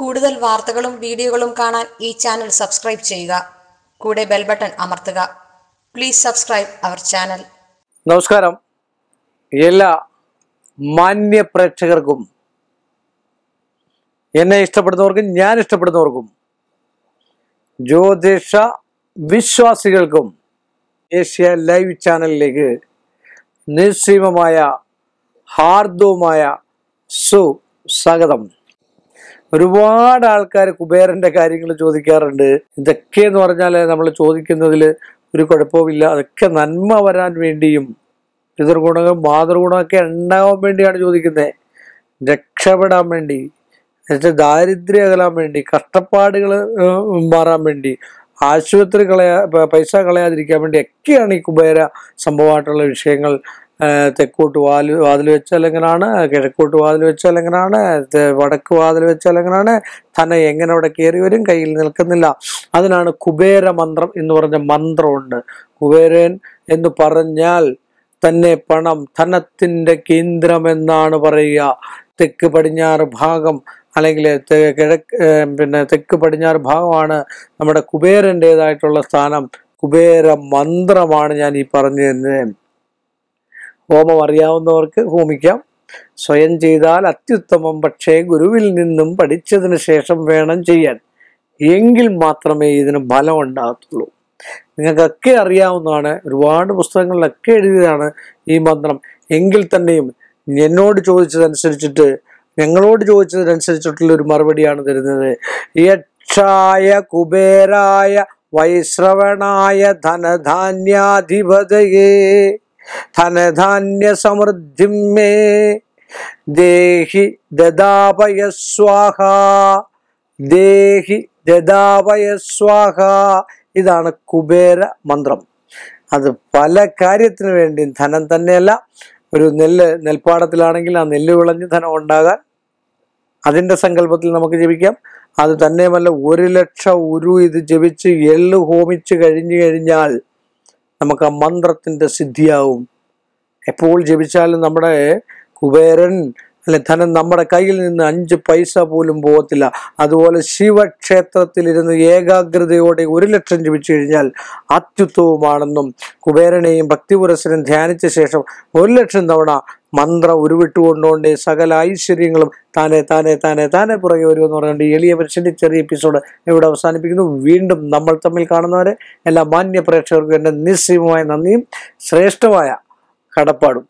കൂടുതൽ വാർത്തകളും വീഡിയോകളും കാണാൻ ഈ ചാനൽ സബ്സ്ക്രൈബ് ചെയ്യുക. കൂടെ ബെൽ ബട്ടൺ അമർത്തുക. Please subscribe our channel. നമസ്കാരം. എല്ലാ മാന്യ പ്രേക്ഷകർക്കും, എന്നെ ഇഷ്ടപ്പെടുന്നവർക്കും ഞാൻ ഇഷ്ടപ്പെടുന്നവർക്കും, ജ്യോതിഷ വിശ്വാസികൾക്കും ഏഷ്യ ലൈവ് ചാനലിലേക്ക് നിസ്സീമമായ ഹാർദവുമായ സുസ്വാഗതം. ഒരുപാട് ആൾക്കാർ കുബേരൻ്റെ കാര്യങ്ങൾ ചോദിക്കാറുണ്ട്. ഇതൊക്കെ എന്ന് പറഞ്ഞാൽ നമ്മൾ ചോദിക്കുന്നതിൽ ഒരു കുഴപ്പവുമില്ല. അതൊക്കെ നന്മ വരാൻ വേണ്ടിയും പിതൃഗുണവും മാതൃഗുണമൊക്കെ ഉണ്ടാവാൻ വേണ്ടിയാണ് ചോദിക്കുന്നത്. രക്ഷപ്പെടാൻ വേണ്ടി, എന്നുവെച്ചാൽ ദാരിദ്ര്യം അകലാൻ വേണ്ടി, കഷ്ടപ്പാടുകൾ മാറാൻ വേണ്ടി, ആശുപത്രി പൈസ കളയാതിരിക്കാൻ വേണ്ടി ഒക്കെയാണ് ഈ കുബേര സംഭവമായിട്ടുള്ള വിഷയങ്ങൾ. തെക്കോട്ട് വാതിൽ വെച്ചാൽ എങ്ങനെയാണ്, കിഴക്കോട്ട് വാതിൽ വെച്ചാൽ എങ്ങനെയാണ്, വടക്ക് വാതിൽ വെച്ചാൽ എങ്ങനെയാണ്, തന്നെ എങ്ങനെ അവിടെ കയറി വരും, കയ്യിൽ നിൽക്കുന്നില്ല. അതിനാണ് കുബേര മന്ത്രം എന്ന് പറഞ്ഞ മന്ത്രമുണ്ട്. കുബേരൻ എന്ന് പറഞ്ഞാൽ തന്നെ പണം, ധനത്തിൻ്റെ കേന്ദ്രം എന്നാണ് പറയുക. തെക്ക് പടിഞ്ഞാറ് ഭാഗം അല്ലെങ്കിൽ തെക്ക് പടിഞ്ഞാറ് ഭാഗമാണ് നമ്മുടെ കുബേരൻ്റേതായിട്ടുള്ള സ്ഥാനം. കുബേര മന്ത്രമാണ് ഞാൻ ഈ പറഞ്ഞു തന്നത്. ഹോമം അറിയാവുന്നവർക്ക് ഹോമിക്കാം. സ്വയം ചെയ്താൽ അത്യുത്തമം. പക്ഷേ ഗുരുവിൽ നിന്നും പഠിച്ചതിന് ശേഷം വേണം ചെയ്യാൻ. എങ്കിൽ മാത്രമേ ഇതിന് ഫലം ഉണ്ടാകത്തുള്ളൂ. നിങ്ങൾക്കൊക്കെ അറിയാവുന്നതാണ്. ഒരുപാട് പുസ്തകങ്ങളിലൊക്കെ എഴുതിയതാണ് ഈ മന്ത്രം. എങ്കിൽ തന്നെയും എന്നോട് ചോദിച്ചതനുസരിച്ചിട്ട്, ഞങ്ങളോട് ചോദിച്ചതനുസരിച്ചിട്ടുള്ള ഒരു മറുപടിയാണ് തരുന്നത്. യക്ഷായ കുബേരായ വൈശ്രവണായ ധനധാന്യാധിപതയേ ധനധാന്യ സമൃദ്ധിം മേ ദേഹി ദദാപയ സ്വാഹ ദേഹി ദദാപയ സ്വാഹ. ഇതാണ് കുബേര മന്ത്രം. അത് പല കാര്യത്തിന് വേണ്ടി, ധനം തന്നെയല്ല, ഒരു നെൽപ്പാടത്തിലാണെങ്കിൽ ആ നെല്ല് വിളഞ്ഞ് ധനം ഉണ്ടാകാൻ അതിൻ്റെ സങ്കല്പത്തിൽ നമുക്ക് ജപിക്കാം. അത് തന്നെയുമല്ല, 1,00,000 ഇത് ജപിച്ച് എള്ളു ഹോമിച്ച് കഴിഞ്ഞാൽ നമുക്ക് ആ മന്ത്രത്തിൻ്റെ സിദ്ധിയാവും. എപ്പോൾ ജപിച്ചാലും നമ്മുടെ കുബേരൻ അല്ലെ ധനം നമ്മുടെ കയ്യിൽ നിന്ന് 5 പൈസ പോലും പോകത്തില്ല. അതുപോലെ ശിവക്ഷേത്രത്തിലിരുന്ന് ഏകാഗ്രതയോടെ 1,00,000 ജപിച്ചു കഴിഞ്ഞാൽ അത്യുത്തവുമാണെന്നും, കുബേരനെയും ഭക്തിപുരസനും ധ്യാനിച്ച ശേഷം 1,00,000 തവണ മന്ത്രം ഉരുവിട്ടുകൊണ്ടുകൊണ്ട് സകല ഐശ്വര്യങ്ങളും താനെ താനെ താനെ താനെ പുറകെ വരുമെന്ന് പറഞ്ഞുകൊണ്ട് എളിയ മനുഷ്യൻ്റെ ചെറിയ എപ്പിസോഡ് ഇവിടെ അവസാനിപ്പിക്കുന്നു. വീണ്ടും നമ്മൾ തമ്മിൽ കാണുന്നവരെ എല്ലാ മാന്യ പ്രേക്ഷകർക്കും എൻ്റെ നിസ്സീമമായ നന്ദിയും ശ്രേഷ്ഠമായ കടപ്പാടും.